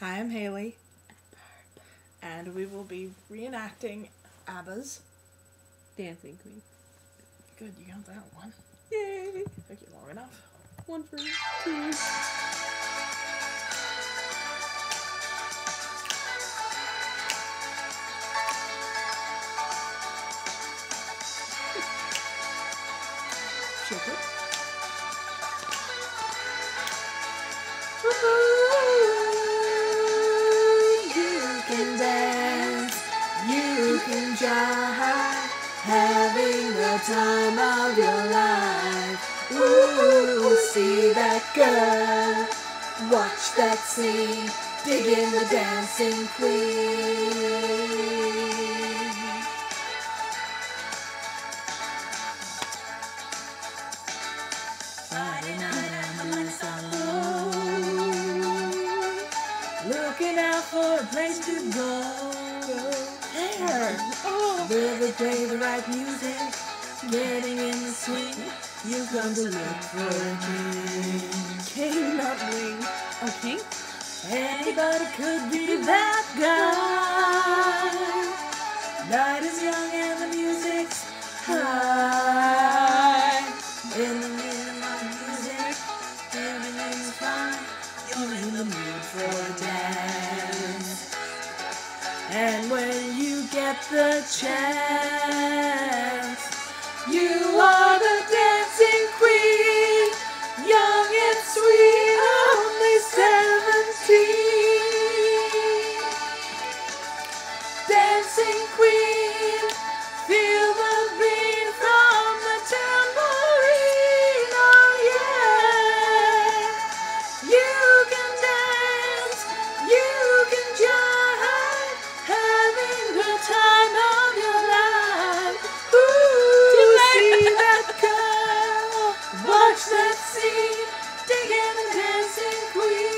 Hi, I'm Haley, and we will be reenacting Abba's Dancing Queen. Good, you got that one. Yay! Took you long enough. One for me. Two. Shake it. You can dance, you can jive, having the time of your life. Ooh, see that girl, watch that scene, dig in the dancing queen. Looking out for a place to go. There! Oh. Never play the right music. Getting in the swing. You come to look for a king. King, not wing. Okay. Anybody could be that guy. Night is young and the music's high. In the middle of music, everything's fine. You're in the mood for a dance, and when you get the chance, you are the dancing queen, young and sweet, only 17. Dancing queen, feel the beat from the tambourine. Oh yeah, you can dance, you can jive, having the time of your life. Ooh, see that girl, watch that scene, dig in the dancing queen.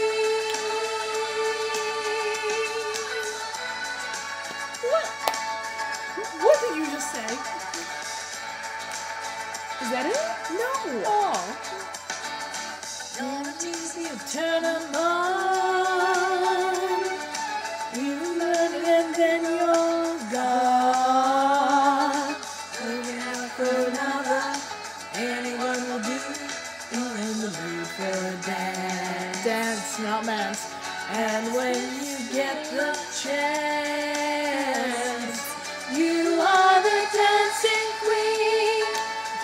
What did you just say? Is that it? No. Oh. Never easy to turn 'em on. You learn it and then you're gone. Looking out for another, anyone will do. You're in the mood for a dance. Dance, not dance. And when you get the chance, you are the dancing queen,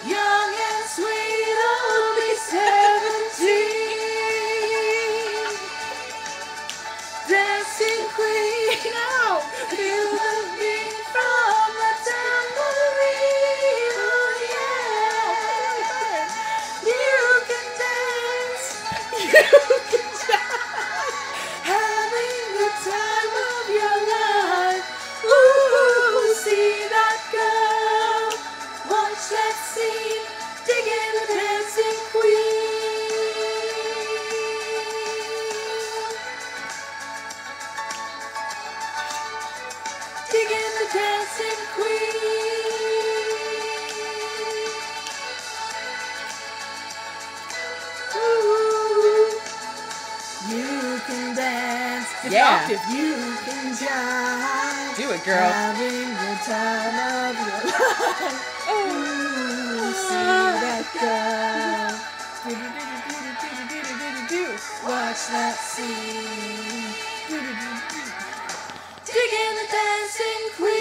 young and sweet, only 17. Dancing queen, now feel the beat from the tambourine. Oh yeah, you can dance, you can dance, having the time of your life. Ooh, see that girl, watch that scene, dig in the dancing queen. Dig in the dancing queen. Ooh, you can dance. Yeah. You can jive. Do it, girl. Having the time of your life. Ooh, see that girl. Watch that scene. Dig in the dancing queen.